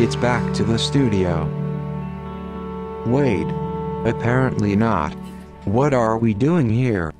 It's back to the studio. Wait. Apparently not. What are we doing here?